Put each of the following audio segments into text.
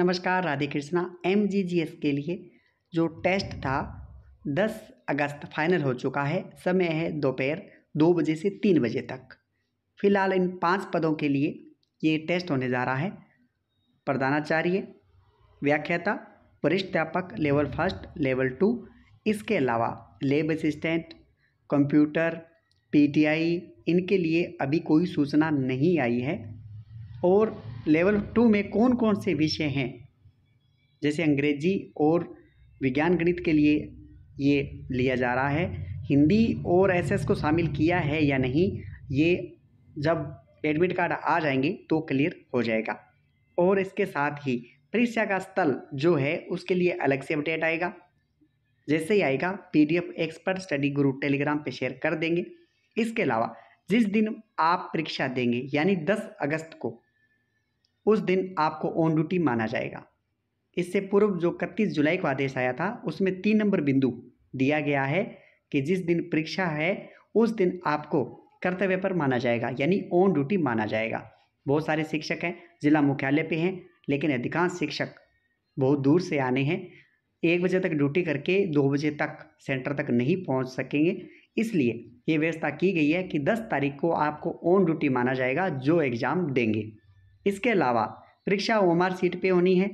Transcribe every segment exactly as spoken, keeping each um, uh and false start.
नमस्कार Radhe Krishna. M G G S के लिए जो टेस्ट था दस अगस्त फाइनल हो चुका है। समय है दोपहर दो बजे से तीन बजे तक। फिलहाल इन पांच पदों के लिए ये टेस्ट होने जा रहा है। प्रधानाचार्य, व्याख्याता, वरिष्ठ अध्यापक लेवल फर्स्ट, लेवल टू, इसके अलावा lab assistant, computer, P T I, इनके लिए अभी कोई सूचना नहीं आई है। और लेवल टू में कौन कौन से विषय हैं, जैसे अंग्रेजी और विज्ञान गणित के लिए ये लिया जा रहा है। हिंदी और एस एस को शामिल किया है या नहीं, ये जब एडमिट कार्ड आ जाएंगे तो क्लियर हो जाएगा। और इसके साथ ही परीक्षा का स्थल जो है उसके लिए अलग से अपडेट आएगा। जैसे ही आएगा P D F expert study group Telegram पे शेयर कर देंगे। इसके अलावा जिस दिन आप परीक्षा देंगे यानी दस अगस्त को, उस दिन आपको ऑन ड्यूटी माना जाएगा। इससे पूर्व जो इकतीस जुलाई को आदेश आया था उसमें तीन नंबर बिंदु दिया गया है कि जिस दिन परीक्षा है उस दिन आपको कर्तव्य पर माना जाएगा यानी ऑन ड्यूटी माना जाएगा। बहुत सारे शिक्षक हैं जिला मुख्यालय पे हैं, लेकिन अधिकांश शिक्षक बहुत दूर से आने हैं। एक बजे तक ड्यूटी करके दो बजे तक सेंटर तक नहीं पहुंच सकेंगे, इसलिए ये व्यवस्था की गई है कि दस तारीख को आपको ऑन ड्यूटी माना जाएगा जो एग्ज़ाम देंगे। इसके अलावा परीक्षा ओमआर सीट पे होनी है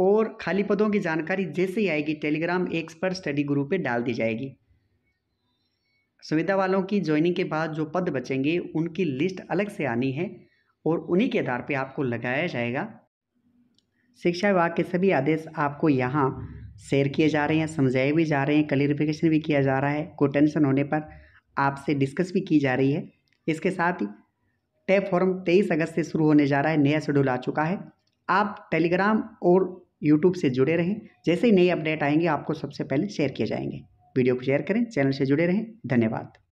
और खाली पदों की जानकारी जैसे ही आएगी टेलीग्राम एक्सपर्ट स्टडी ग्रुप पे डाल दी जाएगी। सुविधा वालों की ज्वाइनिंग के बाद जो पद बचेंगे उनकी लिस्ट अलग से आनी है और उन्हीं के आधार पर आपको लगाया जाएगा। शिक्षा विभाग के सभी आदेश आपको यहाँ शेयर किए जा रहे हैं, समझाए भी जा रहे हैं, क्लियरिफिकेशन भी किया जा रहा है, कोई टेंशन होने पर आपसे डिस्कस भी की जा रही है। इसके साथ ही टैब फॉरम तेईस अगस्त से शुरू होने जा रहा है। नया शेड्यूल आ चुका है। आप टेलीग्राम और यूट्यूब से जुड़े रहें, जैसे ही नए अपडेट आएंगे आपको सबसे पहले शेयर किए जाएंगे। वीडियो को शेयर करें, चैनल से जुड़े रहें। धन्यवाद।